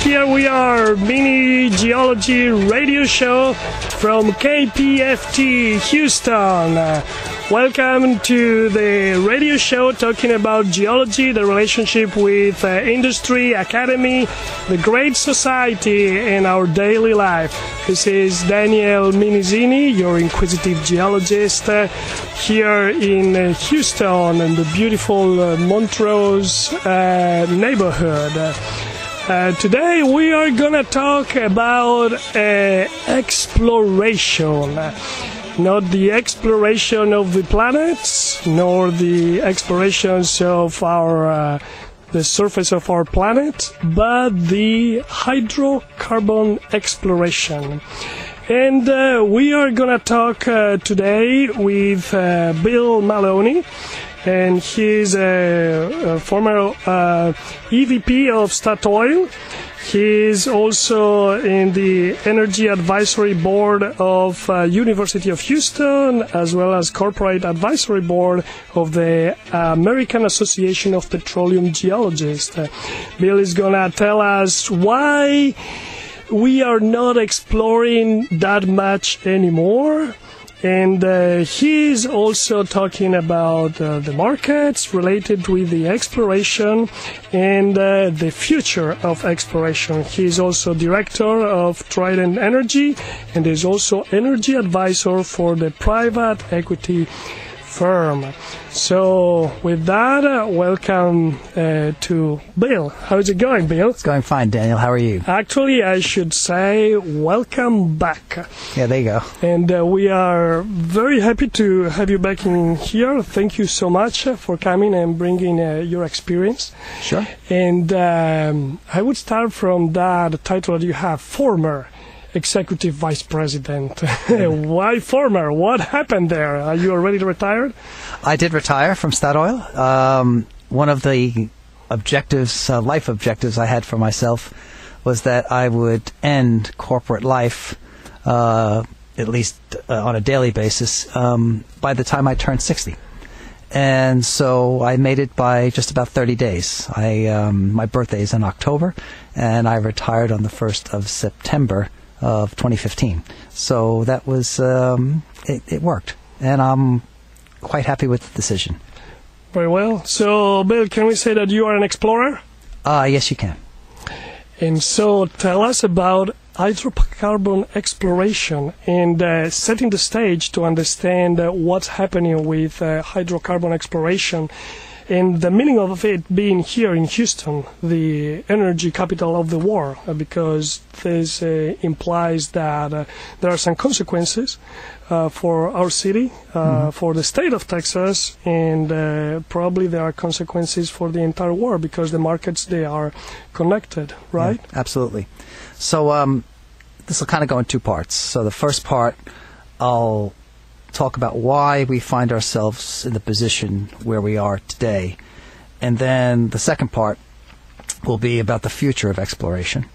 Here we are, mini geology radio show from KPFT Houston. Welcome to the radio show talking about geology, the relationship with industry, academy, the great society, and our daily life. This is Daniel Minizini, your inquisitive geologist, here in Houston and the beautiful Montrose neighborhood. Today we are gonna talk about exploration. Not the exploration of the planets, nor the explorations of our the surface of our planet, but the hydrocarbon exploration. And we are gonna talk today with Bill Maloney, and he's a former EVP of Statoil. He is also in the Energy Advisory Board of University of Houston, as well as Corporate Advisory Board of the American Association of Petroleum Geologists. Bill is gonna tell us why we are not exploring that much anymore. And he's also talking about the markets related with the exploration and the future of exploration. He's also director of Trident Energy and is also energy advisor for the private equity firm. So with that, welcome to Bill. How's it going, Bill? It's going fine, Daniel. How are you? Actually, I should say welcome back. Yeah, there you go. And we are very happy to have you back in here. Thank you so much for coming and bringing your experience. Sure. And I would start from that title that you have, former Executive Vice President. Why former? What happened there? Are you already retired? I did retire from Statoil. One of the objectives, life objectives I had for myself was that I would end corporate life, at least on a daily basis, by the time I turned 60. And so I made it by just about 30 days. My birthday is in October, and I retired on the 1st of September of 2015. So that was, it worked. And I'm quite happy with the decision. Very well. So, Bill, can we say that you are an explorer? Yes, you can. And so tell us about hydrocarbon exploration and setting the stage to understand what's happening with hydrocarbon exploration and the meaning of it being here in Houston, the energy capital of the world, because this implies that there are some consequences for our city, for the state of Texas, and probably there are consequences for the entire world, because the markets, they are connected, right? Yeah, absolutely. So this will kind of go in two parts. So the first part, I'll talk about why we find ourselves in the position where we are today. And then the second part will be about the future of exploration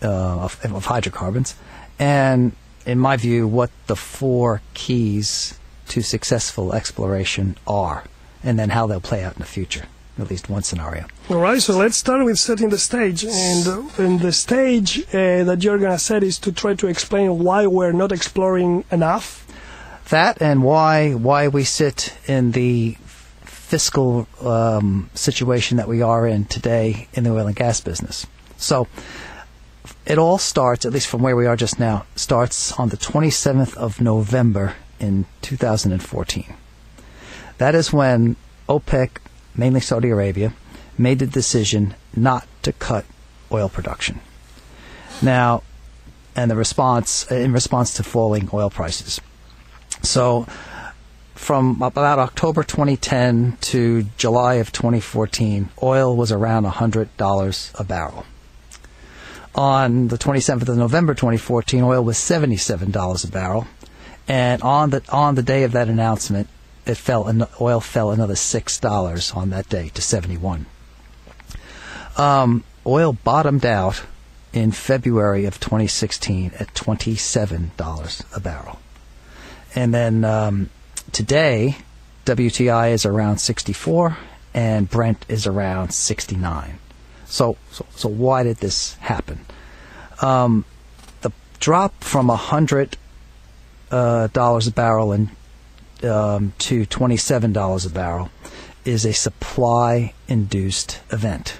of hydrocarbons. And in my view, what the four keys to successful exploration are, and then how they'll play out in the future, at least one scenario. All right, so let's start with setting the stage. And the stage that you're going to set is to try to explain why we're not exploring enough. That, and why we sit in the fiscal situation that we are in today in the oil and gas business. So it all starts, at least from where we are just now, starts on the 27th of November in 2014. That is when OPEC, mainly Saudi Arabia, made the decision not to cut oil production. Now, and the response, in response to falling oil prices. So from about October 2010 to July of 2014, oil was around $100 a barrel. On the 27th of November 2014, oil was $77 a barrel, and on the day of that announcement, it fell. Oil fell another $6 on that day to $71. Oil bottomed out in February of 2016 at $27 a barrel, and then today, WTI is around 64, and Brent is around 69. So why did this happen? The drop from $100 a barrel and to $27 a barrel is a supply-induced event.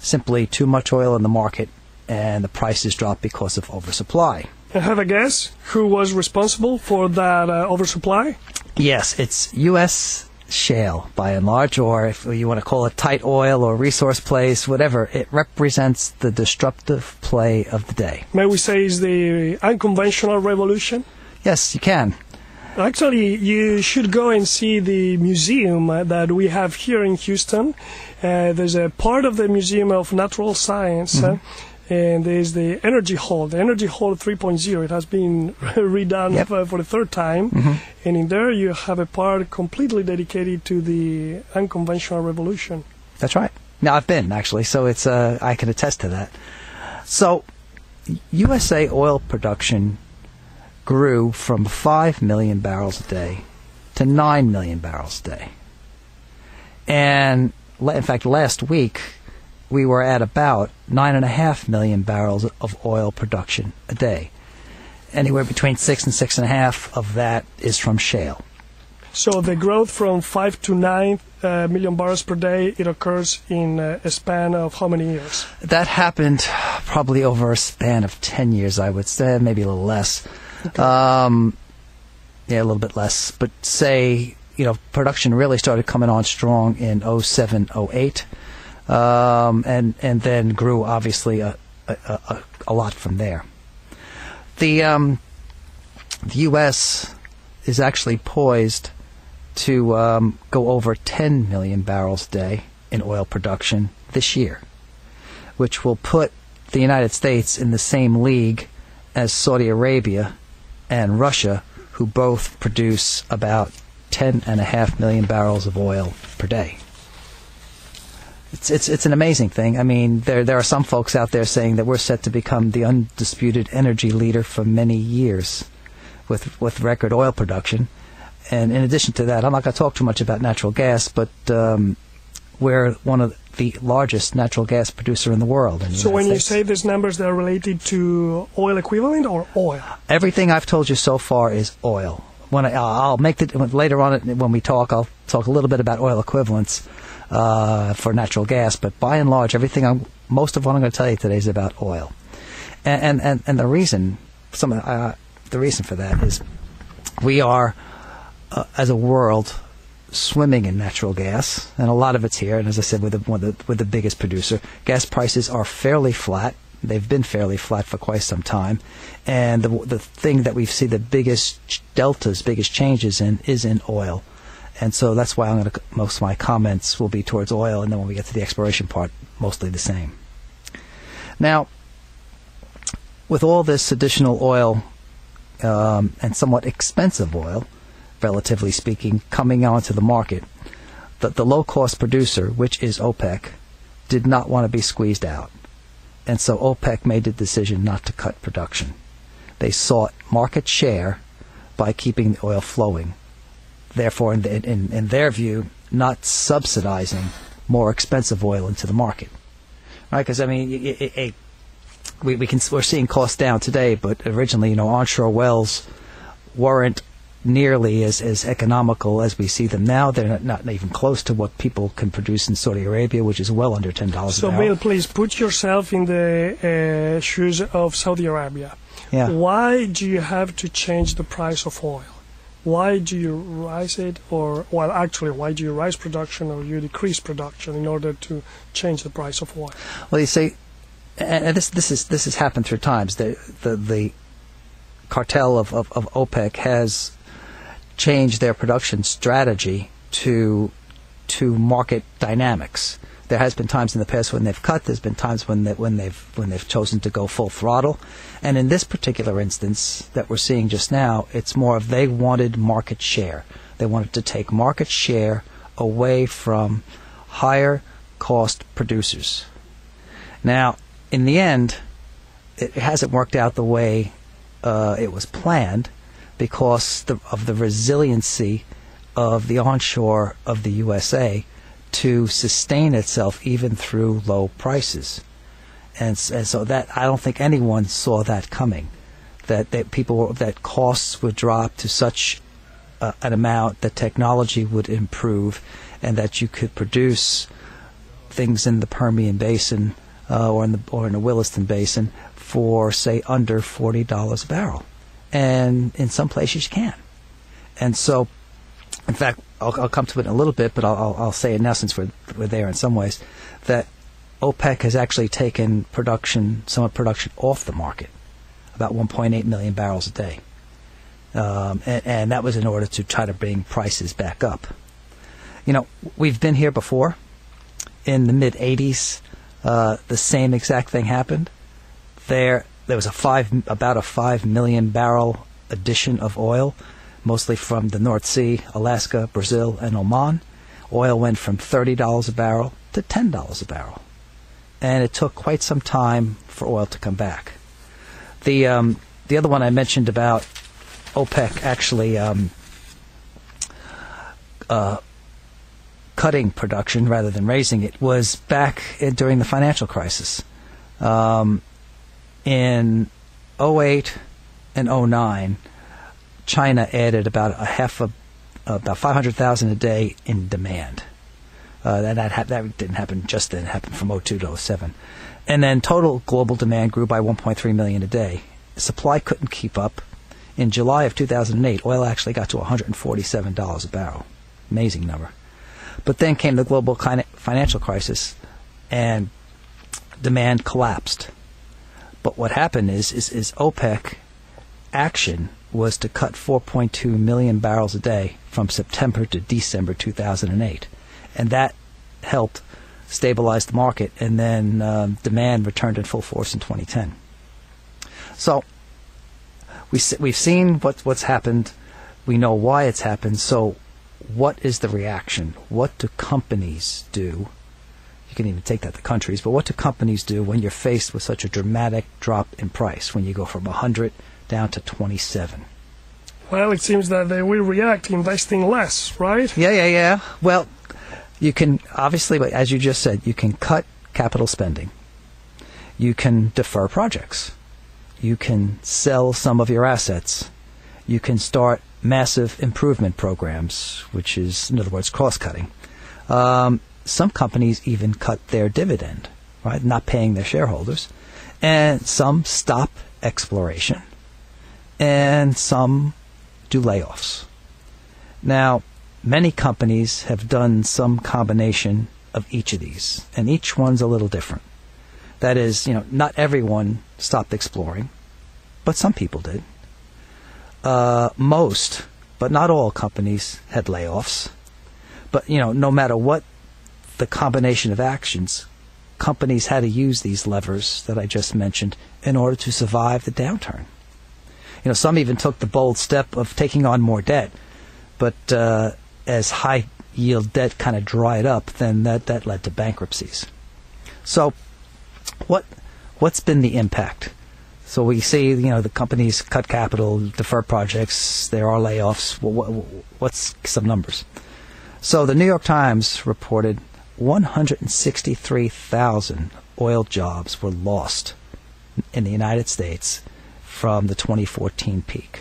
Simply too much oil in the market, and the prices drop because of oversupply. And have a guess who was responsible for that oversupply? Yes, it's U.S. shale, by and large, or if you want to call it tight oil or resource plays, whatever. It represents the disruptive play of the day. May we say it's the unconventional revolution? Yes, you can. Actually, you should go and see the museum that we have here in Houston. There's a part of the Museum of Natural Science, and there's the Energy Hall. The Energy Hall 3.0, it has been redone for the third time. And in there you have a part completely dedicated to the unconventional revolution. That's right. Now, I've been, actually, so it's I can attest to that. So USA oil production grew from 5 million barrels a day to 9 million barrels a day. And, in fact, last week we were at about 9.5 million barrels of oil production a day. Anywhere between 6 and 6.5 of that is from shale. So the growth from 5 to 9 million barrels per day, it occurs in a span of how many years? That happened probably over a span of 10 years, I would say, maybe a little less. Okay. Yeah, a little bit less. But say, you know, production really started coming on strong in 07, 08. And then grew obviously a lot from there. The U.S. is actually poised to go over 10 million barrels a day in oil production this year, which will put the United States in the same league as Saudi Arabia and Russia, who both produce about 10.5 million barrels of oil per day. It's an amazing thing. I mean, there are some folks out there saying that we're set to become the undisputed energy leader for many years with record oil production. And in addition to that, I'm not going to talk too much about natural gas, but we're one of the largest natural gas producer in the world. So when you say these numbers, they're related to oil equivalent or oil? Everything I've told you so far is oil. When I'll make the later on when we talk, I'll talk a little bit about oil equivalents for natural gas, but by and large, most of what I'm going to tell you today is about oil, and the reason for that is we are as a world swimming in natural gas, and a lot of it's here. And as I said, we're the biggest producer. Gas prices are fairly flat. They've been fairly flat for quite some time, and the thing that we see the biggest deltas, biggest changes in is in oil, and so that's why most of my comments will be towards oil, and then when we get to the exploration part, mostly the same. Now, with all this additional oil and somewhat expensive oil, relatively speaking, coming onto the market, that the low-cost producer, which is OPEC, did not want to be squeezed out. And so OPEC made the decision not to cut production. They sought market share by keeping the oil flowing. Therefore, in their view, not subsidizing more expensive oil into the market. Right? Because, I mean, we're seeing costs down today, but originally, you know, onshore wells weren't nearly as economical as we see them now. They're not even close to what people can produce in Saudi Arabia, which is well under $10 an hour. So, Bill, please put yourself in the shoes of Saudi Arabia. Yeah. Why do you have to change the price of oil? Why do you rise it, or, well, actually, why do you rise production or you decrease production in order to change the price of oil? Well, you see, and this has happened through times. The cartel of OPEC has changed their production strategy to market dynamics. There has been times in the past when they've cut. There's been times when they've chosen to go full throttle, and in this particular instance that we're seeing just now, it's more of they wanted market share. They wanted to take market share away from higher cost producers. Now, in the end, it hasn't worked out the way it was planned because of the resiliency of the onshore of the USA to sustain itself even through low prices. And so that, I don't think anyone saw that coming, that costs would drop to such an amount that technology would improve and that you could produce things in the Permian Basin or in the Williston Basin for, say, under $40 a barrel. And in some places you can. And so, in fact, I'll come to it in a little bit, but I'll say it now since we're there in some ways, that OPEC has actually taken production, some of production off the market, about 1.8 million barrels a day. And that was in order to try to bring prices back up. You know, we've been here before. In the mid-'80s, the same exact thing happened. There was about a 5 million barrel addition of oil, mostly from the North Sea, Alaska, Brazil, and Oman. Oil went from $30 a barrel to $10 a barrel. And it took quite some time for oil to come back. The other one I mentioned about OPEC actually cutting production rather than raising it was back during the financial crisis. In 2008 and 2009, China added about 500,000 a day in demand. That didn't happen just then. It happened from 2002 to 2007. And then total global demand grew by 1.3 million a day. Supply couldn't keep up. In July of 2008, oil actually got to $147 a barrel. Amazing number. But then came the global financial crisis, and demand collapsed. But what happened is OPEC action was to cut 4.2 million barrels a day from September to December 2008. And that helped stabilize the market, and then demand returned in full force in 2010. So we've seen what's happened. We know why it's happened. So what is the reaction? What do companies do? You can even take that to countries, but what do companies do when you're faced with such a dramatic drop in price, when you go from 100 down to 27? Well, it seems that they will react investing less, right? Yeah. Well, you can obviously, but as you just said, you can cut capital spending. You can defer projects. You can sell some of your assets. You can start massive improvement programs, which is, in other words, cost-cutting. Some companies even cut their dividend, right, not paying their shareholders. And some stop exploration. And some do layoffs. Now, many companies have done some combination of each of these, and each one's a little different. That is, you know, not everyone stopped exploring, but some people did. Most, but not all companies had layoffs. But, you know, no matter what the combination of actions, companies had to use these levers that I just mentioned in order to survive the downturn. You know, some even took the bold step of taking on more debt But as high yield debt kind of dried up, then that led to bankruptcies. So what's been the impact? So we see, you know, the companies cut capital, defer projects, there are layoffs. Well, what's some numbers? So the New York Times reported 163,000 oil jobs were lost in the United States from the 2014 peak.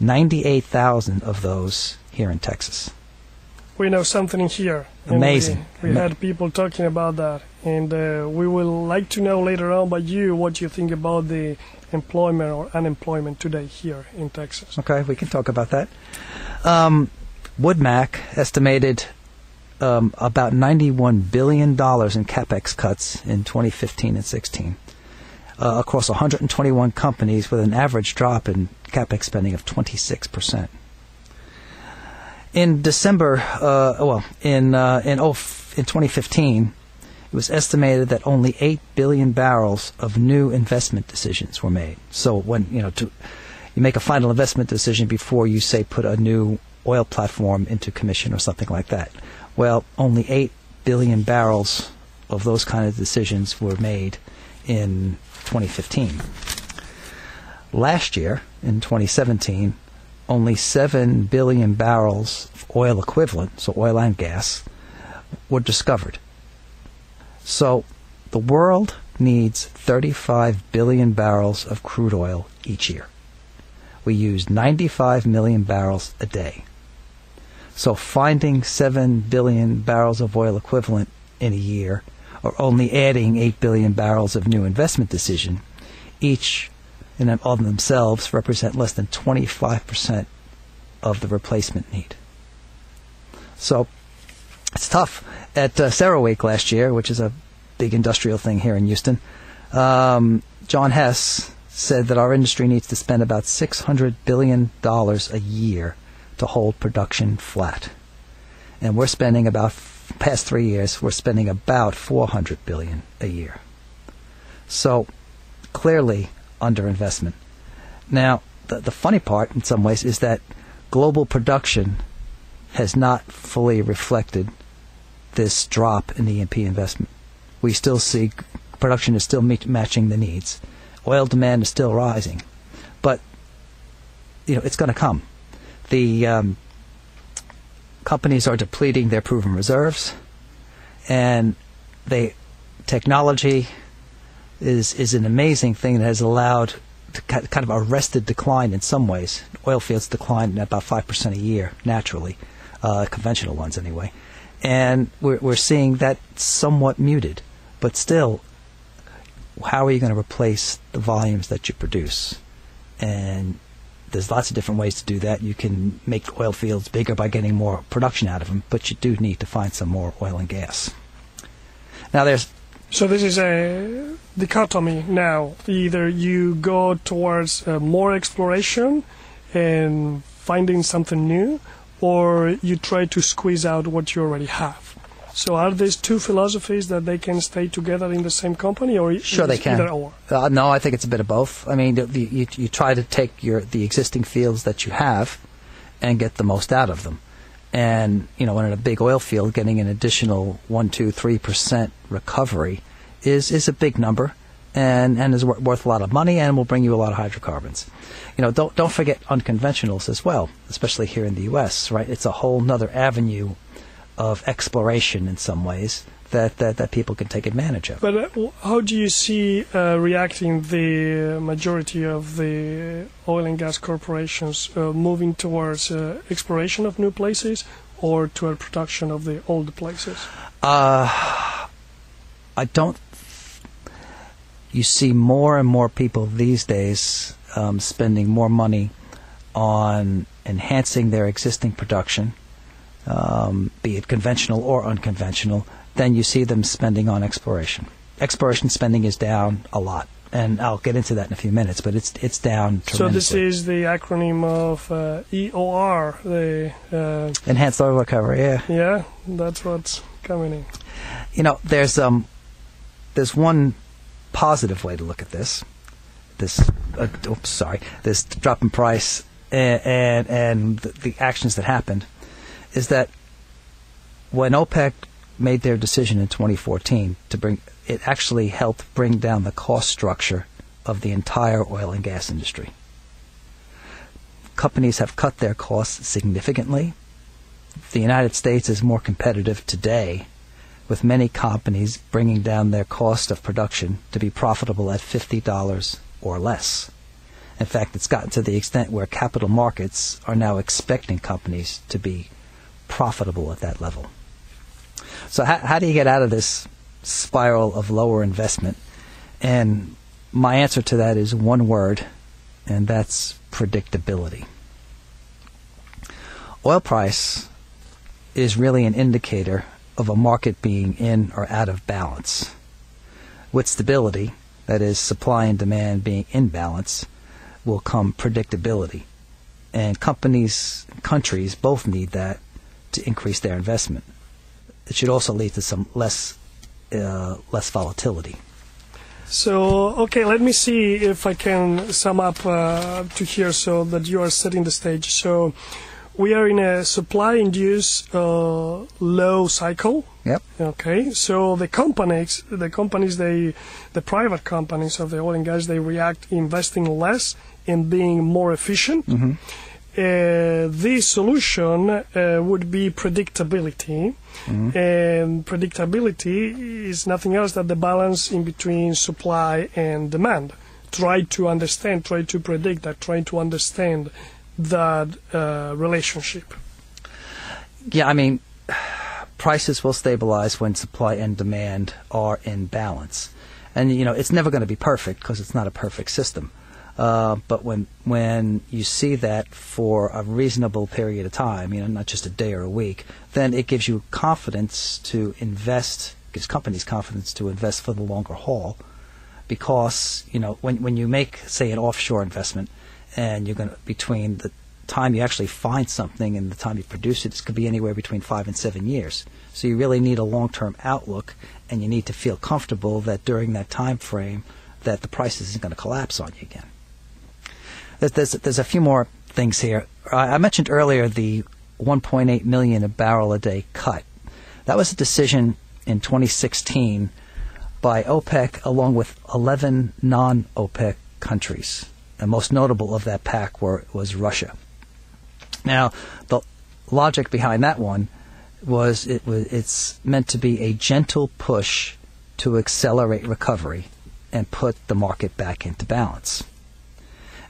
98,000 of those here in Texas. We know something here. Amazing. We had people talking about that. And we will like to know later on by you what you think about the employment or unemployment today here in Texas. Okay, we can talk about that. Wood Mac estimated about $91 billion in capex cuts in 2015 and 16 across 121 companies, with an average drop in capex spending of 26%. In December, in 2015. It was estimated that only 8 billion barrels of new investment decisions were made. So when you make a final investment decision before you, say, put a new oil platform into commission or something like that. Well, only 8 billion barrels of those kind of decisions were made in 2015. Last year, in 2017, only 7 billion barrels of oil equivalent, so oil and gas, were discovered. So the world needs 35 billion barrels of crude oil each year. We use 95 million barrels a day. So finding 7 billion barrels of oil equivalent in a year, or only adding 8 billion barrels of new investment decision, each in and of themselves represent less than 25% of the replacement need. So it's tough. At CERAWeek last year, which is a big industrial thing here in Houston, John Hess said that our industry needs to spend about $600 billion a year to hold production flat. And we're spending about, past 3 years, we're spending about $400 billion a year. So clearly underinvestment. Now, the funny part in some ways is that global production has not fully reflected this drop in E&P investment. We still see production is still matching the needs. Oil demand is still rising, but it's going to come. The companies are depleting their proven reserves, and technology is an amazing thing that has allowed to kind of arrested decline in some ways. Oil fields decline at about 5% a year naturally. Conventional ones anyway, and we're seeing that somewhat muted, but still, how are you going to replace the volumes that you produce? And there's lots of different ways to do that. You can make oil fields bigger by getting more production out of them, but you do need to find some more oil and gas. Now so this is a dichotomy now. Either you go towards more exploration and finding something new, or you try to squeeze out what you already have. So are these two philosophies that they can stay together in the same company, or sure they can? Either or? No, I think it's a bit of both. I mean, you try to take the existing fields that you have and get the most out of them. And in a big oil field, getting an additional 1, 2, 3% recovery is a big number, and is worth a lot of money, and will bring you a lot of hydrocarbons. Don't forget unconventionals as well, especially here in the U.S. Right, it's a whole nother avenue of exploration in some ways that people can take advantage of. But how do you see reacting the majority of the oil and gas corporations moving towards exploration of new places, or to a production of the old places? You see more and more people these days spending more money on enhancing their existing production, be it conventional or unconventional, than you see them spending on exploration. Exploration spending is down a lot, and I'll get into that in a few minutes, but it's down tremendously. So this is the acronym of EOR, the Enhanced Oil Recovery, yeah. Yeah, that's what's coming in. There's one positive way to look at this drop in price and the actions that happened is that when OPEC made their decision in 2014 to bring, it actually helped bring down the cost structure of the entire oil and gas industry. Companies have cut their costs significantly. The United States is more competitive today, with many companies bringing down their cost of production to be profitable at $50 or less. In fact, it's gotten to the extent where capital markets are now expecting companies to be profitable at that level. So how do you get out of this spiral of lower investment? And my answer to that is one word, and that's predictability. Oil price is really an indicator of a market being in or out of balance. With stability, that is, supply and demand being in balance, will come predictability. And companies, countries both need that to increase their investment. It should also lead to some less volatility. So, okay, let me see if I can sum up to here so that you are setting the stage. So, we are in a supply-induced low cycle. Yep. Okay. So the private companies of the oil and gas, they react investing less and being more efficient. Mm-hmm. The solution would be predictability. Mm-hmm. And predictability is nothing else than the balance in between supply and demand. Try to understand, try to predict that, try to understand that relationship. Yeah, I mean, prices will stabilize when supply and demand are in balance, and you know it's never going to be perfect because it's not a perfect system. But when you see that for a reasonable period of time, you know, not just a day or a week, then it gives you confidence to invest, gives companies confidence to invest for the longer haul, because you know when you make, say, an offshore investment. And you're going to, between the time you actually find something and the time you produce it, this could be anywhere between 5 and 7 years. So you really need a long-term outlook, and you need to feel comfortable that during that time frame that the price isn't going to collapse on you again. There's a few more things here. I mentioned earlier the 1.8 million a barrel a day cut. That was a decision in 2016 by OPEC along with 11 non-OPEC countries. The most notable of that pack was Russia. Now, the logic behind that one was it's meant to be a gentle push to accelerate recovery and put the market back into balance.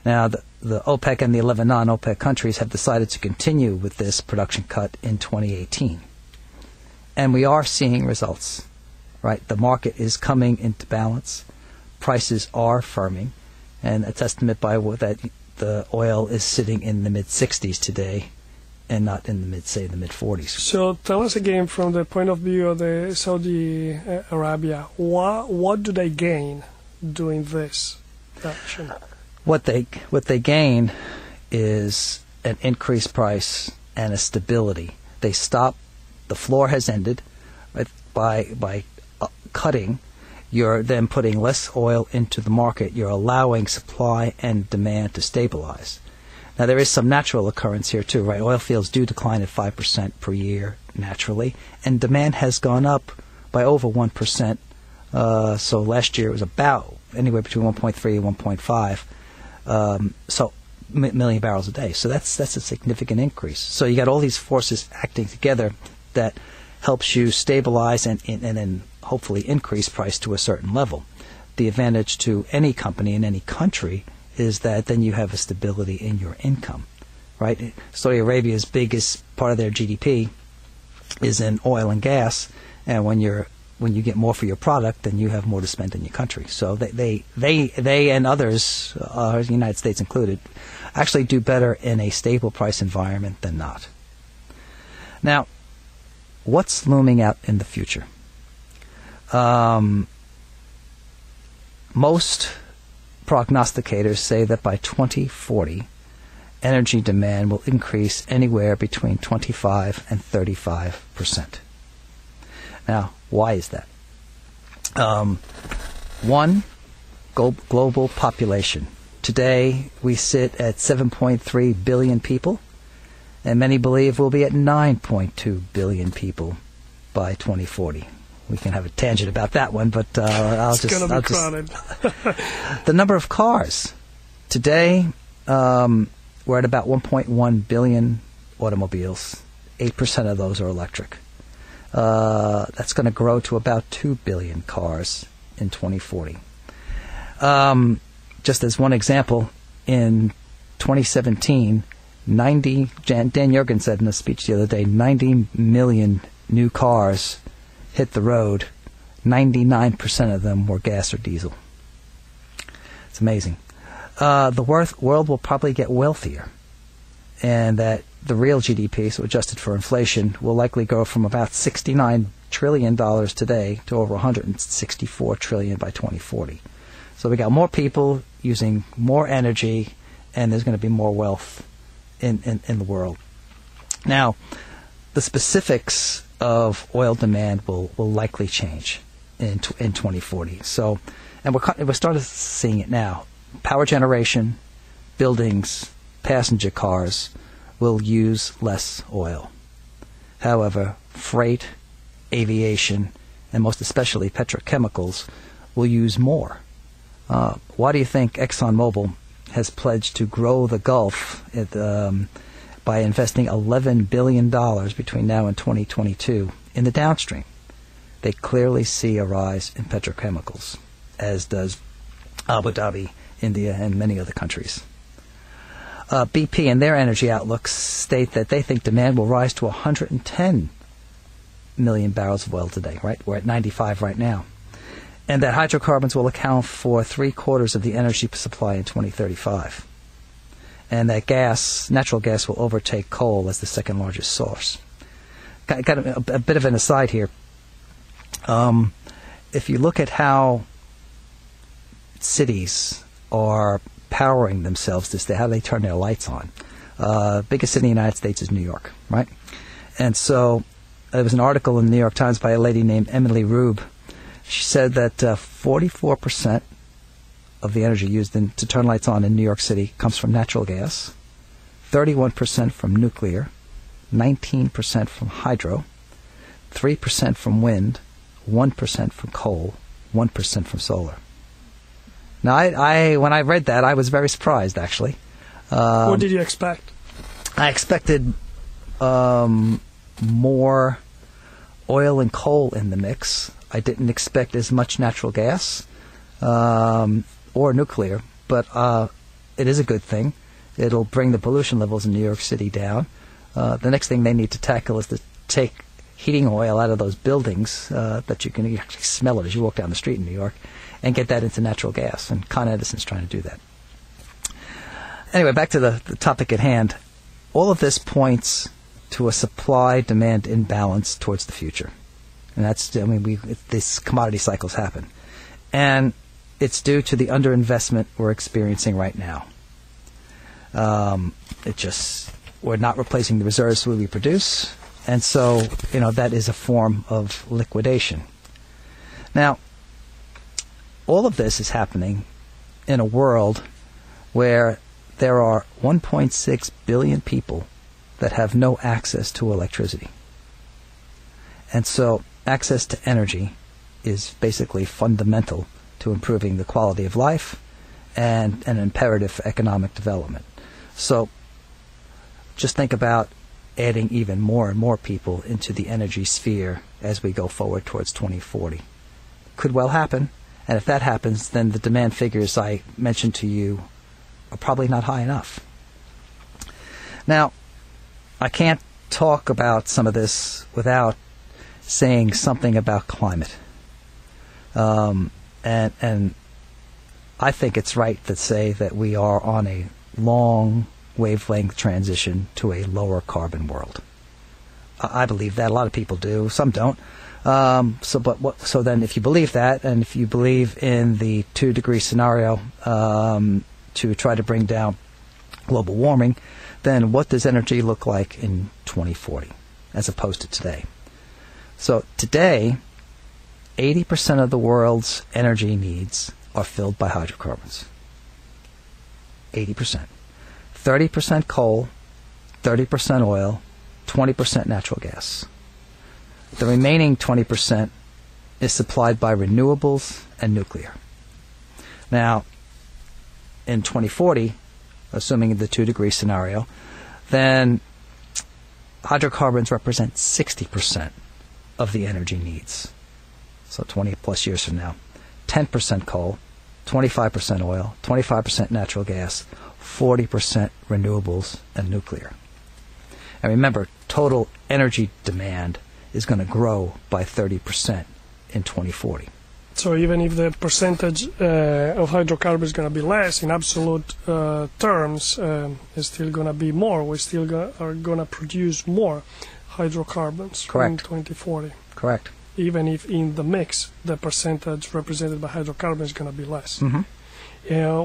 Now, the OPEC and the 11 non-OPEC countries have decided to continue with this production cut in 2018. And we are seeing results, right? The market is coming into balance. Prices are firming. And a testament by that the oil is sitting in the mid-60s today and not in the say the mid-40s. So tell us again from the point of view of the Saudi Arabia, what do they gain doing this action? What they gain is an increased price and a stability. They stop, the floor has ended, right? By cutting. You're then putting less oil into the market. You're allowing supply and demand to stabilize. Now, there is some natural occurrence here, too, right? Oil fields do decline at 5% per year naturally, and demand has gone up by over 1%. So last year it was about anywhere between 1.3 and 1.5 million barrels a day. So that's a significant increase. So you got all these forces acting together that helps you stabilize and then hopefully increase price to a certain level. The advantage to any company in any country is that then you have a stability in your income, right? Saudi Arabia's biggest part of their GDP is in oil and gas, and when you get more for your product, then you have more to spend in your country. So they and others, the United States included, actually do better in a stable price environment than not. Now, what's looming out in the future? Most prognosticators say that by 2040, energy demand will increase anywhere between 25% and 35%. Now, why is that? One, global population. Today, we sit at 7.3 billion people, and many believe we'll be at 9.2 billion people by 2040. We can have a tangent about that one, but I'll just... The number of cars. Today, we're at about 1.1 billion automobiles. 8% of those are electric. That's going to grow to about 2 billion cars in 2040. Just as one example, in 2017, Dan Yergin said in a speech the other day, 90 million new cars hit the road. 99% of them were gas or diesel. It's amazing. The world will probably get wealthier, and that the real GDP, so adjusted for inflation, will likely go from about $69 trillion today to over $164 trillion by 2040. So we got more people using more energy, and there's going to be more wealth in the world. Now, the specifics of oil demand will likely change in 2040. So, and we're starting to seeing it now. Power generation, buildings, passenger cars will use less oil. However, freight, aviation, and most especially petrochemicals will use more. Why do you think ExxonMobil has pledged to grow the Gulf by investing $11 billion between now and 2022 in the downstream? They clearly see a rise in petrochemicals, as does Abu Dhabi, India, and many other countries. BP and their energy outlooks state that they think demand will rise to 110 million barrels of oil today, right? We're at 95 right now. And that hydrocarbons will account for 3/4 of the energy supply in 2035. And that natural gas will overtake coal as the second largest source. Got a bit of an aside here. If you look at how cities are powering themselves to how they turn their lights on. Biggest city in the United States is New York, right? And so there was an article in the New York Times by a lady named Emily Rube. She said that 44% of the energy used to turn lights on in New York City comes from natural gas, 31% from nuclear, 19% from hydro, 3% from wind, 1% from coal, 1% from solar. Now, when I read that, I was very surprised, actually. What did you expect? I expected more oil and coal in the mix. I didn't expect as much natural gas or nuclear, but it is a good thing. It'll bring the pollution levels in New York City down. The next thing they need to tackle is to take heating oil out of those buildings that you can actually smell it as you walk down the street in New York, and get that into natural gas, and Con Edison's trying to do that. Anyway, back to the topic at hand. All of this points to a supply-demand imbalance towards the future. And that's, I mean, these commodity cycles happen. And it's due to the underinvestment we're experiencing right now. We're not replacing the reserves we produce, and so, that is a form of liquidation. Now, all of this is happening in a world where there are 1.6 billion people that have no access to electricity. And so access to energy is basically fundamental to improving the quality of life and an imperative for economic development. So just think about adding even more and more people into the energy sphere as we go forward towards 2040. Could well happen. And if that happens, then the demand figures I mentioned to you are probably not high enough. Now, I can't talk about some of this without saying something about climate. And I think it's right to say that we are on a long wavelength transition to a lower carbon world. I believe that. A lot of people do. Some don't. So then if you believe that, and if you believe in the 2-degree scenario to try to bring down global warming, then what does energy look like in 2040 as opposed to today? So today, 80% of the world's energy needs are filled by hydrocarbons. 80%. 30% coal, 30% oil, 20% natural gas. The remaining 20% is supplied by renewables and nuclear. Now, in 2040, assuming the 2-degree scenario, then hydrocarbons represent 60% of the energy needs. So 20-plus years from now, 10% coal, 25% oil, 25% natural gas, 40% renewables and nuclear. And remember, total energy demand is going to grow by 30% in 2040. So even if the percentage of hydrocarbons is going to be less, in absolute terms, it's still going to be more. We still are going to produce more hydrocarbons in 2040. Correct. Even if in the mix, the percentage represented by hydrocarbons is going to be less. Mm-hmm.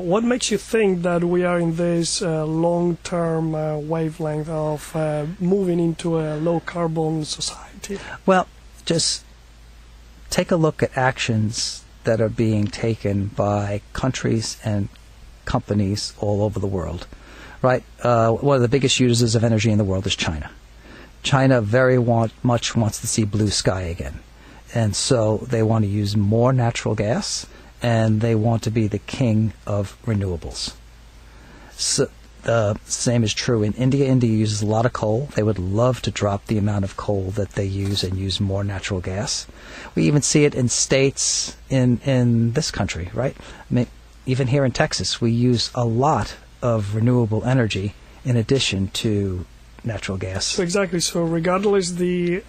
What makes you think that we are in this long-term wavelength of moving into a low-carbon society? Well, just take a look at actions that are being taken by countries and companies all over the world, right? One of the biggest users of energy in the world is China. China very much wants to see blue sky again, and so they want to use more natural gas, and they want to be the king of renewables. So the same is true in India. India uses a lot of coal. They would love to drop the amount of coal that they use and use more natural gas. We even see it in states in this country, right? I mean, even here in Texas, we use a lot of renewable energy in addition to natural gas. So exactly. So regardless the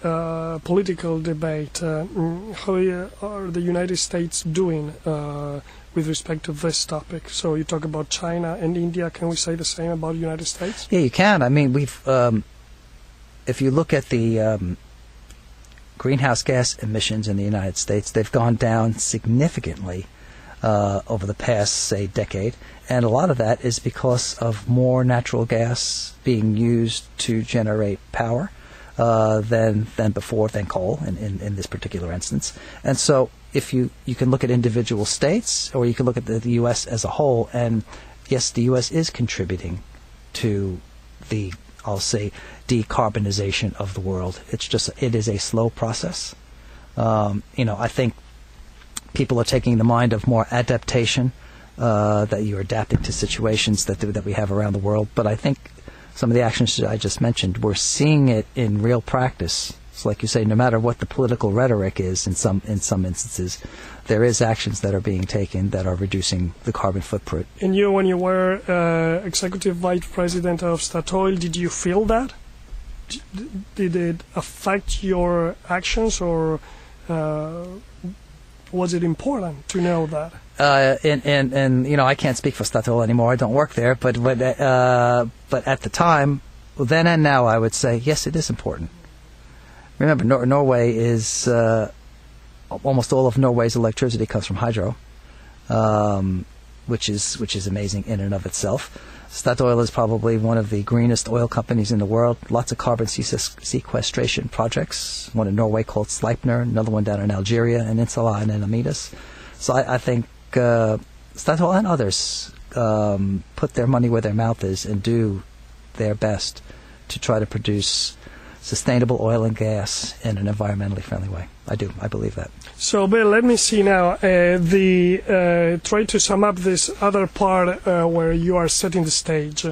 political debate, how are the United States doing with respect to this topic? So you talk about China and India. Can we say the same about the United States? Yeah, you can. I mean, we've if you look at the greenhouse gas emissions in the United States, they've gone down significantly over the past, say, decade, and a lot of that is because of more natural gas being used to generate power than before, than coal in this particular instance. And so if you can look at individual states, or you can look at the U.S. as a whole, and yes, the U.S. is contributing to the, I'll say, decarbonization of the world. It's just, it is a slow process. You know, I think people are taking the mind of more adaptation, that you're adapting to situations that we have around the world. But I think some of the actions I just mentioned, we're seeing it in real practice. It's like you say, no matter what the political rhetoric is, in some instances, there is actions that are being taken that are reducing the carbon footprint. And you, when you were executive vice president of Statoil, did you feel that? Did it affect your actions, or was it important to know that? And you know, I can't speak for Statoil anymore. I don't work there. But at the time, then and now, I would say yes, it is important. Remember, Norway is almost all of Norway's electricity comes from hydro, which is amazing in and of itself. Statoil is probably one of the greenest oil companies in the world. Lots of carbon sequestration projects, one in Norway called Sleipner, another one down in Algeria, and Insala and Enimetas. So I think Statoil and others put their money where their mouth is and do their best to try to produce sustainable oil and gas in an environmentally friendly way. I do. I believe that. So, Bill, let me see now. Try to sum up this other part where you are setting the stage.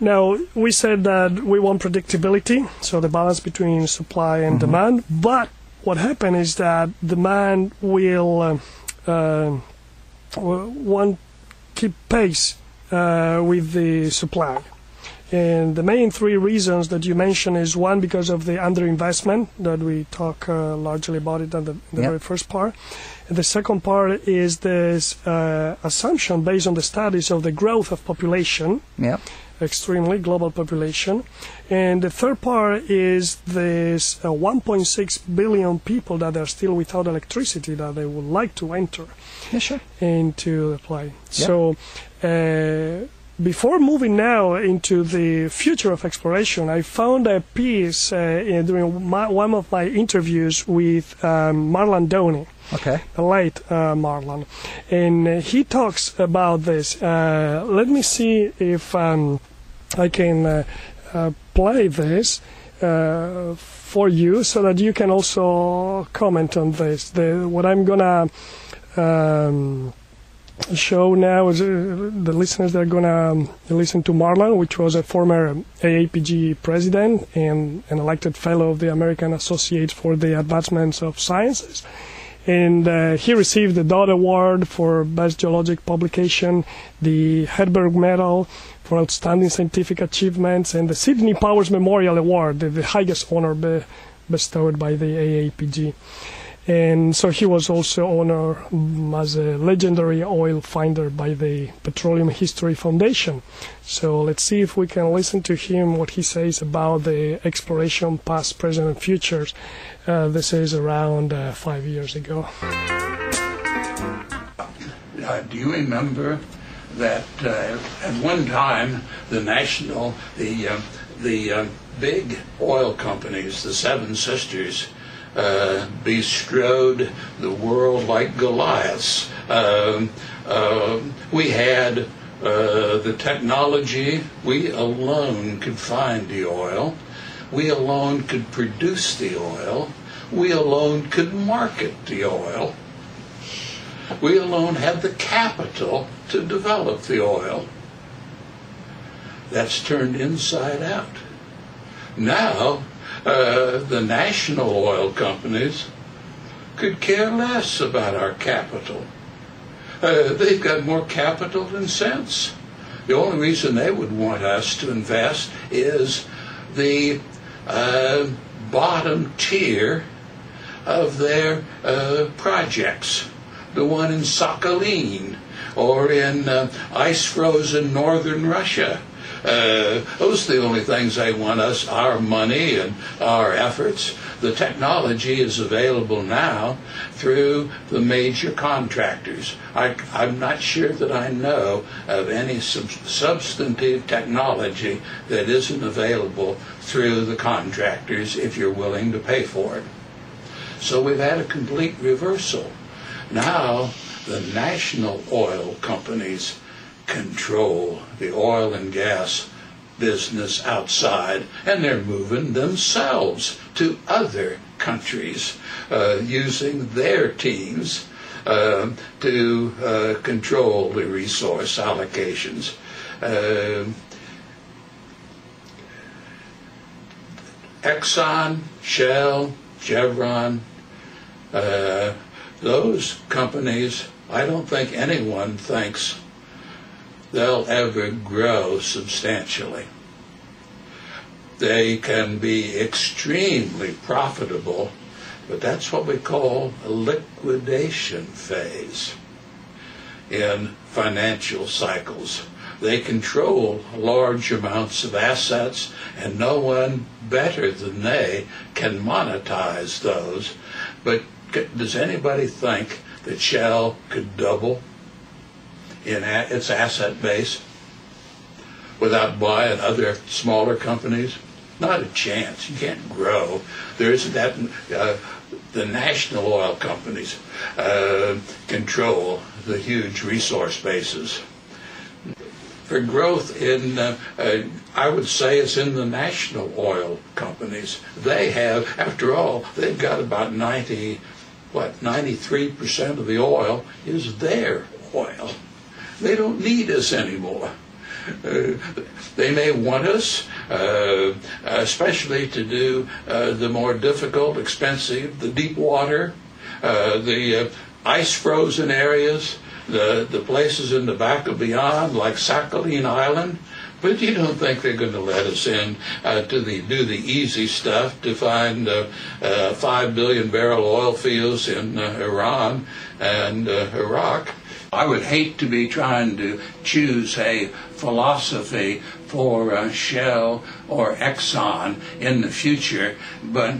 Now, we said that we want predictability, so the balance between supply and demand. But what happened is that demand will won't keep pace with the supply. And the main three reasons that you mentioned is, one, because of the underinvestment that we talk largely about it in the very first part. And the second part is this assumption based on the studies of the growth of population, extremely global population. And the third part is this 1.6 billion people that are still without electricity that they would like to enter into the play. So Before moving now into the future of exploration, I found a piece during one of my interviews with Marlan Downey, the late Marlan, and he talks about this. Let me see if I can play this for you so that you can also comment on this. What I'm going to... show now is the listeners that are going to listen to Marlan, which was a former AAPG president and an elected fellow of the American Association for the Advancements of Sciences. And he received the Dodd Award for Best Geologic Publication, the Hedberg Medal for Outstanding Scientific Achievements, and the Sidney Powers Memorial Award, the highest honor bestowed by the AAPG. And so he was also honored as a legendary oil finder by the Petroleum History Foundation. So let's see if we can listen to him, what he says about the exploration, past, present, and futures. This is around 5 years ago. Do you remember that at one time the big oil companies, the Seven Sisters, bestrode the world like Goliaths. We had the technology. We alone could find the oil. We alone could produce the oil. We alone could market the oil. We alone had the capital to develop the oil. That's turned inside out. Now, the national oil companies could care less about our capital. They've got more capital than sense. The only reason they would want us to invest is the bottom tier of their projects, the one in Sakhalin or in ice-frozen northern Russia. Those are the only things they want us, our money and our efforts. The technology is available now through the major contractors. I'm not sure that I know of any substantive technology that isn't available through the contractors if you're willing to pay for it. So we've had a complete reversal. Now the national oil companies control the oil and gas business outside, and they're moving themselves to other countries using their teams to control the resource allocations. Exxon, Shell, Chevron, those companies, I don't think anyone thinks they'll ever grow substantially. They can be extremely profitable, but that's what we call a liquidation phase in financial cycles. They control large amounts of assets, and no one better than they can monetize those. But does anybody think that Shell could double in its asset base without buying other smaller companies? Not a chance. You can't grow. There isn't that. The national oil companies control the huge resource bases. For growth in, I would say it's in the national oil companies. They have, after all, they've got about 93% of the oil is their oil. They don't need us anymore. They may want us, especially to do the more difficult, expensive, the deep water, the ice-frozen areas, the places in the back of beyond, like Sakhalin Island. But you don't think they're going to let us in to do the easy stuff, to find 5 billion barrel oil fields in Iran and Iraq. I would hate to be trying to choose a philosophy for Shell or Exxon in the future, but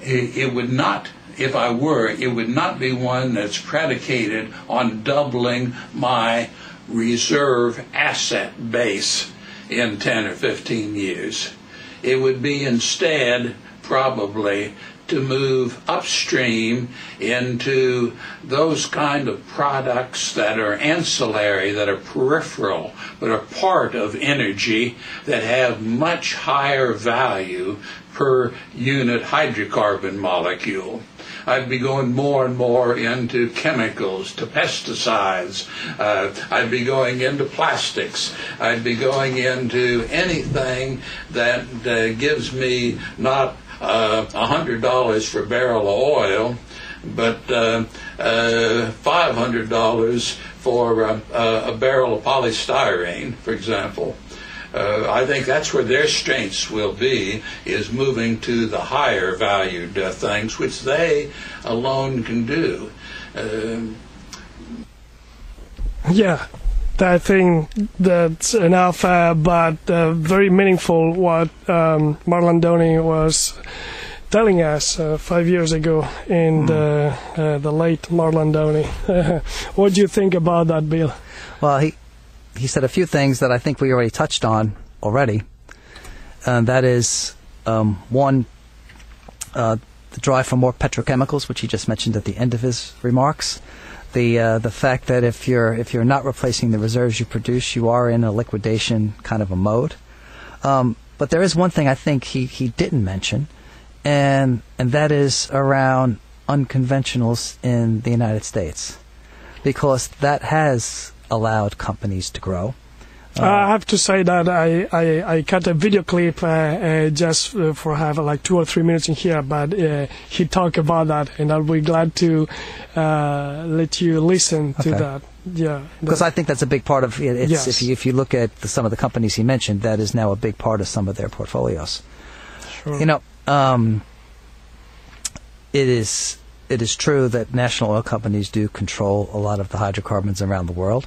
it would not, if I were, it would not be one that's predicated on doubling my reserve asset base in 10 or 15 years. It would be instead probably to move upstream into those kind of products that are ancillary, that are peripheral, but are part of energy, that have much higher value per unit hydrocarbon molecule. I'd be going more and more into chemicals, to pesticides. I'd be going into plastics. I'd be going into anything that gives me not $100 for a barrel of oil, but $500 for a barrel of polystyrene, for example. I think that's where their strengths will be, is moving to the higher valued things, which they alone can do. Yeah, I think that's enough, but very meaningful what Marlan Downey was telling us 5 years ago in the late Marlan Downey. What do you think about that, Bill? Well, he said a few things that I think we already touched on already, and that is one, the drive for more petrochemicals, which he just mentioned at the end of his remarks. The fact that if you're not replacing the reserves you produce, you are in a liquidation kind of a mode. But there is one thing I think he didn't mention, and that is around unconventionals in the United States, because that has allowed companies to grow. I have to say that I cut a video clip just for have like 2 or 3 minutes in here, but he talked about that, and I'll be glad to let you listen to that. Yeah, because I think that's a big part of it. Yes. If you look at some of the companies he mentioned, that is now a big part of some of their portfolios. Sure. You know, it is true that national oil companies do control a lot of the hydrocarbons around the world.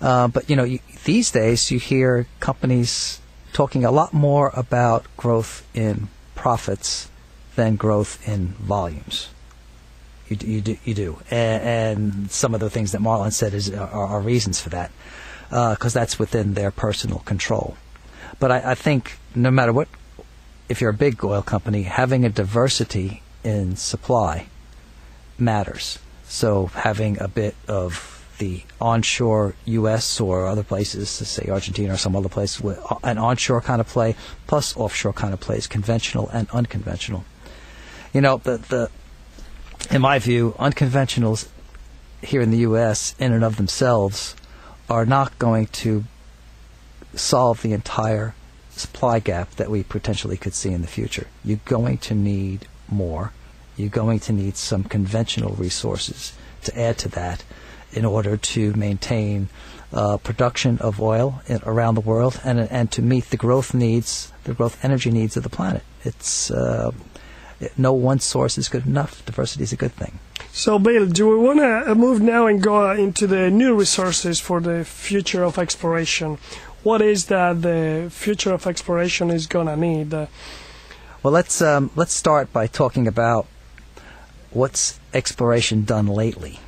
But, you know, these days you hear companies talking a lot more about growth in profits than growth in volumes. You do. And some of the things that Marlan said are reasons for that, because that's within their personal control. But I think no matter what, if you're a big oil company, having a diversity in supply matters. So having a bit of the onshore U.S. or other places, say Argentina or some other place, with an onshore kind of play plus offshore kind of plays, conventional and unconventional. You know, in my view, unconventionals here in the U.S. in and of themselves are not going to solve the entire supply gap that we potentially could see in the future. You're going to need more. You're going to need some conventional resources to add to that, in order to maintain production of oil around the world and to meet the growth needs, the growth energy needs of the planet. It's no one source is good enough. Diversity is a good thing. So, Bill, do we want to move now and go into the new resources for the future of exploration? What is that the future of exploration is going to need? Well, let's start by talking about what's exploration done lately.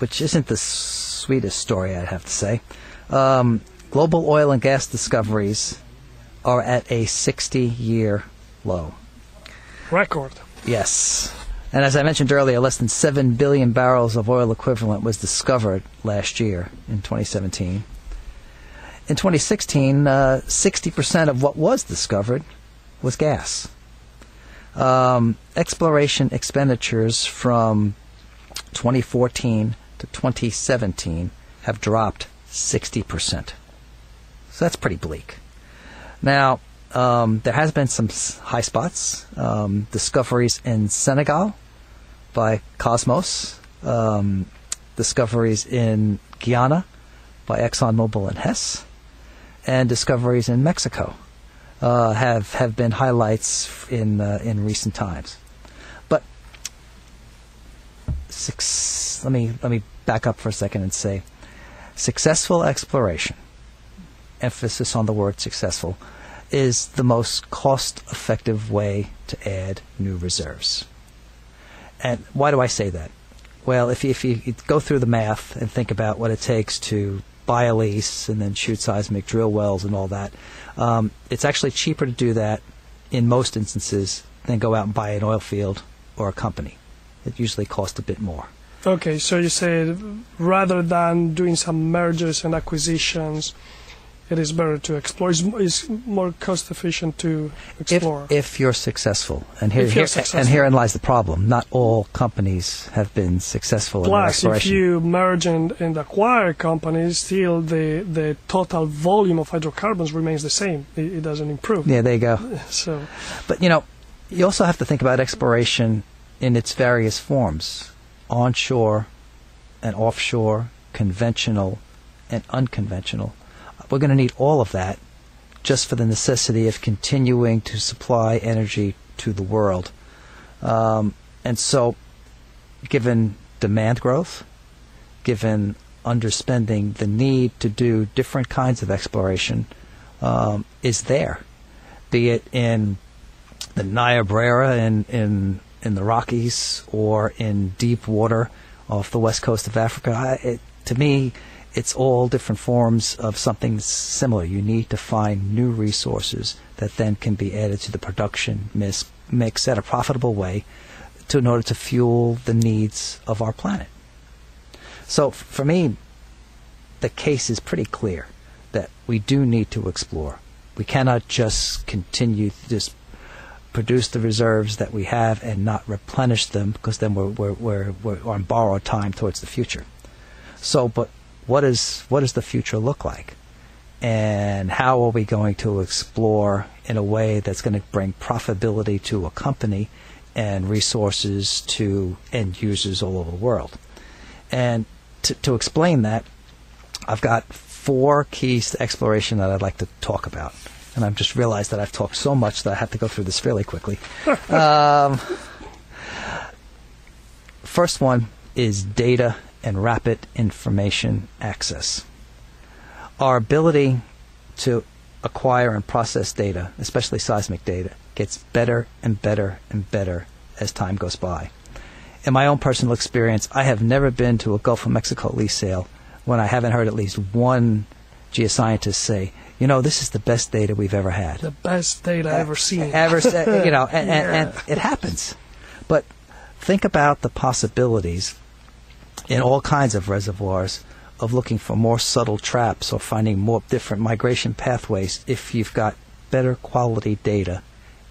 Which isn't the sweetest story, I'd have to say. Global oil and gas discoveries are at a 60-year low. Record. Yes. And as I mentioned earlier, less than 7 billion barrels of oil equivalent was discovered last year in 2017. In 2016, 60% of what was discovered was gas. Exploration expenditures from 2014 to 2017 have dropped 60%. So that's pretty bleak. Now, there has been some high spots, discoveries in Senegal by Cosmos, discoveries in Guyana by ExxonMobil and Hess, and discoveries in Mexico have been highlights in recent times. Let me back up for a second and say successful exploration, emphasis on the word successful, is the most cost-effective way to add new reserves. And why do I say that? Well, if you go through the math and think about what it takes to buy a lease and then shoot seismic drill wells and all that, it's actually cheaper to do that in most instances than go out and buy an oil field or a company. It usually costs a bit more. Okay, so you say rather than doing some mergers and acquisitions, it is better to explore. It's more cost efficient to explore. If you're successful. And herein lies the problem. Not all companies have been successful in exploration. Plus, if you merge and acquire companies, still the total volume of hydrocarbons remains the same. It doesn't improve. Yeah, there you go. So, but, you know, you also have to think about exploration in its various forms. Onshore and offshore, conventional and unconventional. We're going to need all of that just for the necessity of continuing to supply energy to the world. And so given demand growth, given underspending, the need to do different kinds of exploration is there, be it in the Niobrara in the Rockies or in deep water off the west coast of Africa. To me, it's all different forms of something similar. You need to find new resources that then can be added to the production mix at a profitable way in order to fuel the needs of our planet. So for me, the case is pretty clear that we do need to explore. We cannot just continue to just produce the reserves that we have and not replenish them, because then we're on borrowed time towards the future. So, but what does the future look like, and how are we going to explore in a way that's going to bring profitability to a company and resources to end users all over the world? And to explain that, I've got four keys to exploration that I'd like to talk about, and I've just realized that I've talked so much that I have to go through this fairly quickly. First one is data and rapid information access. Our ability to acquire and process data, especially seismic data, gets better and better and better as time goes by. In my own personal experience, I have never been to a Gulf of Mexico lease sale when I haven't heard at least one geoscientist say, you know, this is the best data we've ever had. The best data I've ever seen. You know, and it happens. But think about the possibilities in all kinds of reservoirs of looking for more subtle traps or finding more different migration pathways if you've got better quality data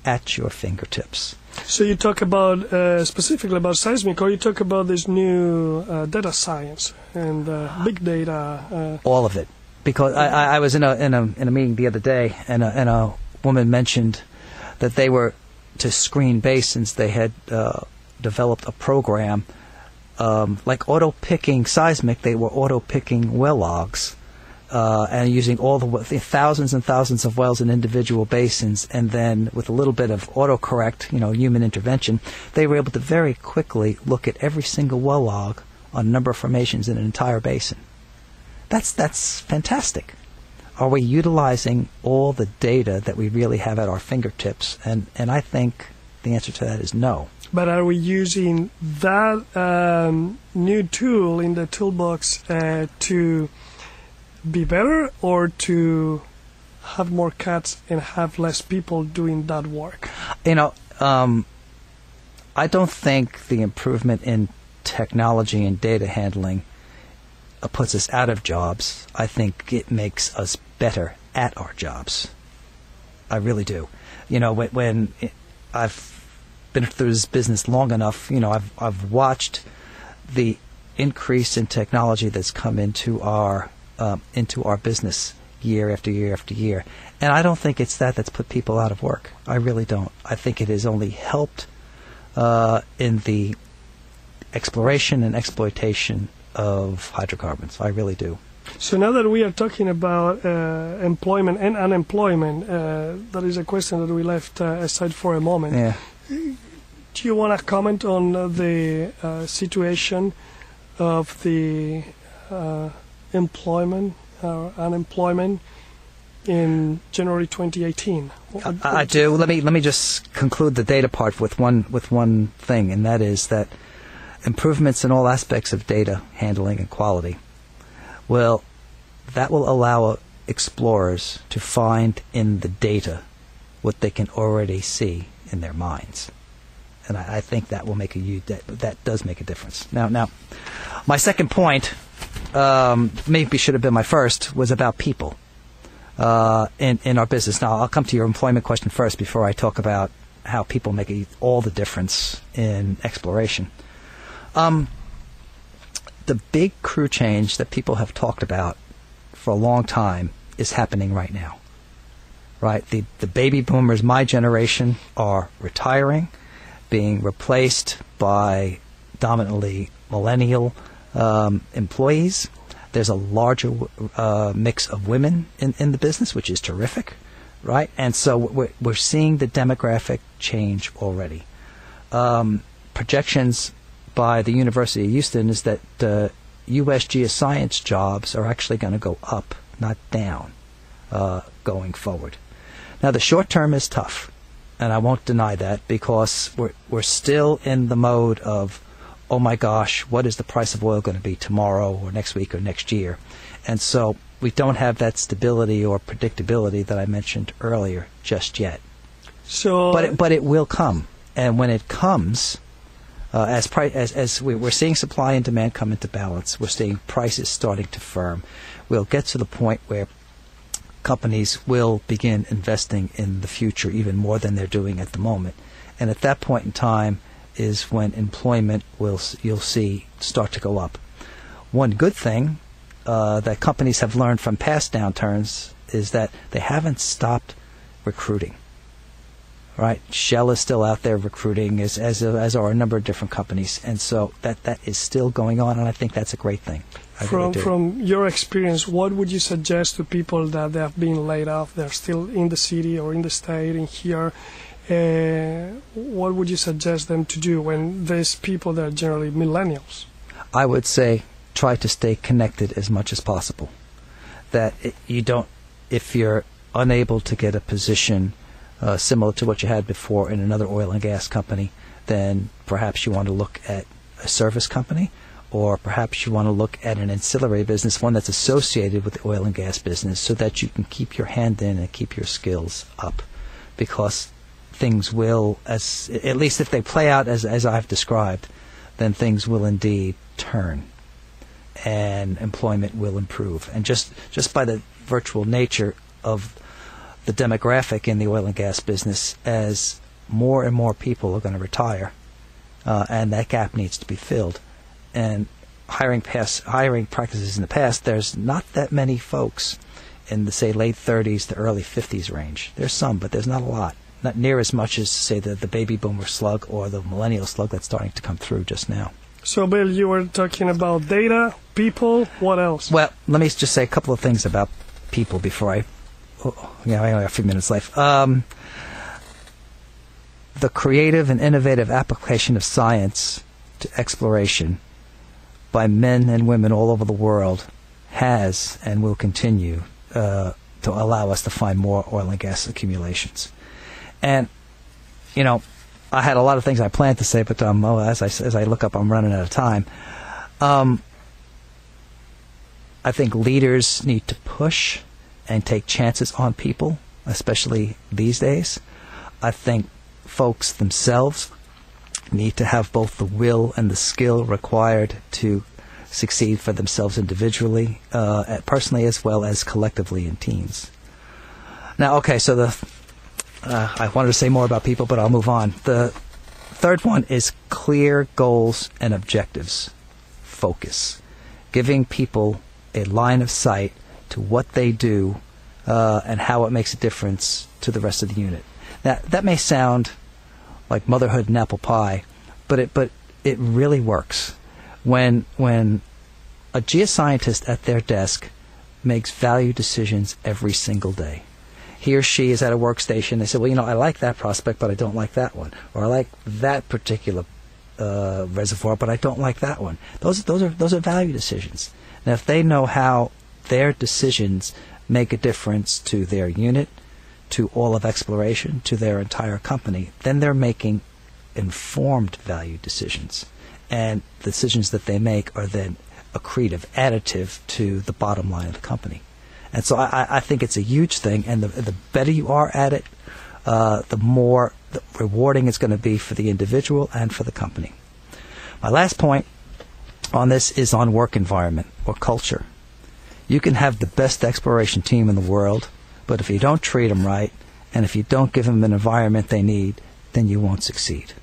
at your fingertips. So you talk about specifically about seismic, or you talk about this new data science and big data? All of it. Because I was in a meeting the other day, and a woman mentioned that they were to screen basins. They had developed a program. Like auto-picking seismic, they were auto-picking well logs and using all the thousands and thousands of wells in individual basins, and then with a little bit of autocorrect, you know, human intervention, they were able to very quickly look at every single well log on a number of formations in an entire basin. That's fantastic. Are we utilizing all the data that we really have at our fingertips? And I think the answer to that is no. But are we using that new tool in the toolbox to be better, or to have more cuts and have less people doing that work? You know, I don't think the improvement in technology and data handling puts us out of jobs. I think it makes us better at our jobs. I really do. You know, when I've been through this business long enough, you know, I've watched the increase in technology that's come into our business year after year after year, and I don't think it's that's put people out of work. I really don't. I think it has only helped in the exploration and exploitation of hydrocarbons. I really do. So now that we are talking about employment and unemployment, that is a question that we left aside for a moment. Yeah. Do you want to comment on the situation of the employment or unemployment in January 2018? I do. Let me just conclude the data part with one thing, and that is that improvements in all aspects of data handling and quality. Well, that will allow explorers to find in the data what they can already see in their minds. And I think that will make a huge, that does make a difference. Now, my second point, maybe should have been my first, was about people in our business. Now, I'll come to your employment question first before I talk about how people make all the difference in exploration. The big crew change that people have talked about for a long time is happening right now. Right? The baby boomers, my generation, are retiring, being replaced by dominantly millennial employees. There's a larger mix of women in the business, which is terrific, right? And so we're seeing the demographic change already. Projections by the University of Houston is that U.S. geoscience jobs are actually going to go up, not down, going forward. Now, the short term is tough, and I won't deny that, because we're still in the mode of, oh my gosh, what is the price of oil going to be tomorrow or next week or next year? And so we don't have that stability or predictability that I mentioned earlier just yet. So, but it will come, and when it comes, as we're seeing supply and demand come into balance, we're seeing prices starting to firm. We'll get to the point where companies will begin investing in the future even more than they're doing at the moment, and at that point in time is when employment you'll see start to go up. One good thing that companies have learned from past downturns is that they haven't stopped recruiting. Right? Shell is still out there recruiting, as are a number of different companies, and so that is still going on, and I think that's a great thing. From your experience, what would you suggest to people that they have been laid off, they're still in the city or in the state, in here? What would you suggest them to do when there's people that are generally millennials? I would say try to stay connected as much as possible. That you don't, if you're unable to get a position similar to what you had before in another oil and gas company, then perhaps you want to look at a service company, or perhaps you want to look at an ancillary business, one that's associated with the oil and gas business, so that you can keep your hand in and keep your skills up. Because things will, at least if they play out as I've described, then things will indeed turn, and employment will improve. And just by the virtual nature of the demographic in the oil and gas business, as more and more people are going to retire, and that gap needs to be filled. And hiring practices in the past, there's not that many folks in the, say, late 30s to early 50s range. There's some, but there's not a lot. Not near as much as, say, the baby boomer slug or the millennial slug that's starting to come through just now. So, Bill, you were talking about data, people, what else? Well, let me just say a couple of things about people before I only have a few minutes left. The creative and innovative application of science to exploration by men and women all over the world has and will continue to allow us to find more oil and gas accumulations. And, you know, I had a lot of things I planned to say, but as I look up, I'm running out of time. I think leaders need to push and take chances on people, especially these days. I think folks themselves need to have both the will and the skill required to succeed for themselves individually, personally, as well as collectively in teams. Now, okay, so I wanted to say more about people, but I'll move on. The third one is clear goals and objectives. Focus. Giving people a line of sight to what they do and how it makes a difference to the rest of the unit. Now, that may sound like motherhood and apple pie, but it really works. When a geoscientist at their desk makes value decisions every single day, he or she is at a workstation. They say, well, you know, I like that prospect, but I don't like that one. Or I like that particular reservoir, but I don't like that one. Those are value decisions. Now, if they know how their decisions make a difference to their unit, to all of exploration, to their entire company, then they're making informed value decisions. and the decisions that they make are then accretive, additive to the bottom line of the company. And so I think it's a huge thing, and the better you are at it, the more rewarding it's going to be for the individual and for the company. My last point on this is on work environment or culture. You can have the best exploration team in the world, but if you don't treat them right, and if you don't give them an environment they need, then you won't succeed.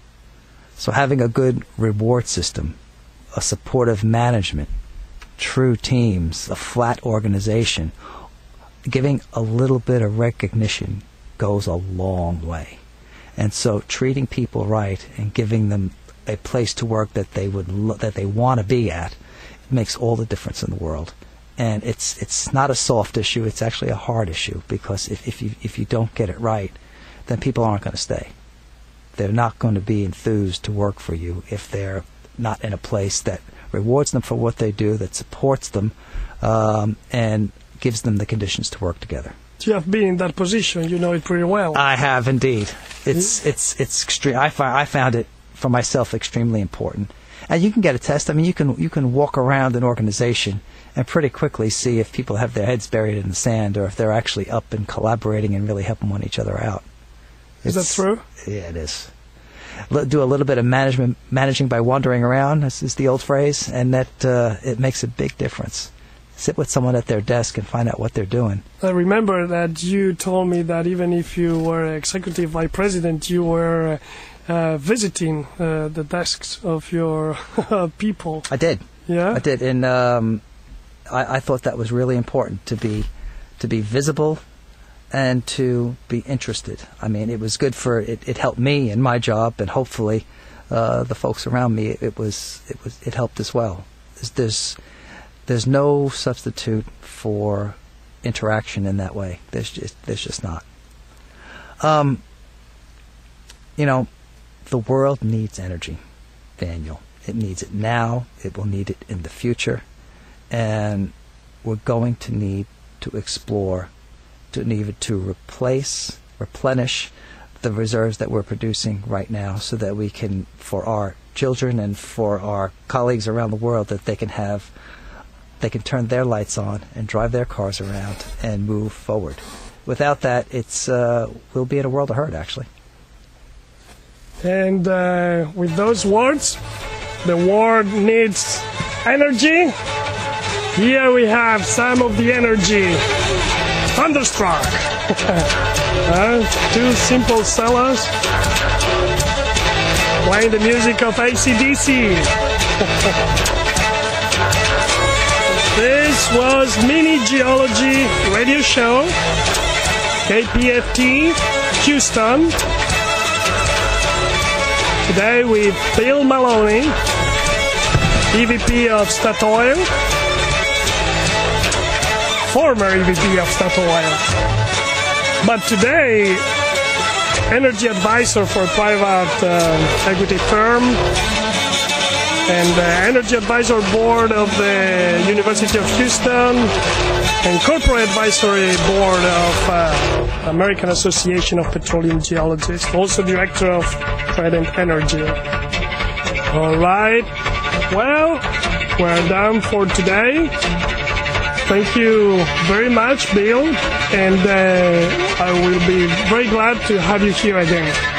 So having a good reward system, a supportive management, true teams, a flat organization, giving a little bit of recognition goes a long way. And so treating people right and giving them a place to work that they would want to be at makes all the difference in the world. And it's not a soft issue, it's actually a hard issue, because if you don't get it right, then people aren't going to stay. They're not going to be enthused to work for you if they're not in a place that rewards them for what they do, that supports them, and gives them the conditions to work together. You have been in that position. You know it pretty well. I have indeed. It's extreme. I found it for myself extremely important. And you can get a test. I mean, you can walk around an organization and pretty quickly see if people have their heads buried in the sand or if they're actually up and collaborating and really helping one another out. Is that true? Yeah, it is. Do a little bit of managing by wandering around, is the old phrase, and that it makes a big difference. Sit with someone at their desk and find out what they're doing. I remember that you told me that even if you were executive vice president, you were visiting the desks of your people. I did. Yeah? I did, and I thought that was really important, to be visible and to be interested. I mean, it was good for it helped me in my job, and hopefully the folks around me, it helped as well. There's no substitute for interaction in that way. There's just not. You know, the world needs energy, Daniel. It needs it now. It will need it in the future, and we're going to need to explore, to need to replenish the reserves that we're producing right now, so that we can, for our children and for our colleagues around the world, that they can turn their lights on and drive their cars around and move forward. Without that, we'll be in a world of hurt, actually. And with those words, the world needs energy. Here we have some of the energy. Thunderstruck. Two simple sellers playing the music of AC/DC. This was Mini Geology Radio Show, KPFT Houston. Today with Bill Maloney, EVP of Statoil, former EVP of Statoil, but today energy advisor for private equity firm, and Energy Advisor Board of the University of Houston, and Corporate Advisory Board of American Association of Petroleum Geologists, also Director of Trident Energy. All right, well, we're done for today. Thank you very much, Bill, and I will be very glad to have you here again.